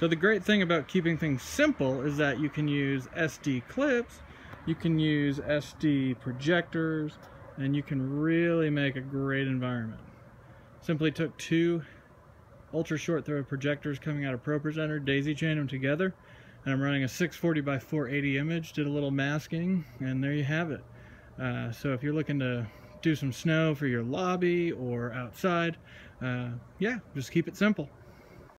So the great thing about keeping things simple is that you can use SD clips, you can use SD projectors, and you can really make a great environment. Simply took two ultra short throw projectors coming out of ProPresenter, daisy chained them together, and I'm running a 640 by 480 image, did a little masking, and there you have it. So if you're looking to do some snow for your lobby or outside, yeah, just keep it simple.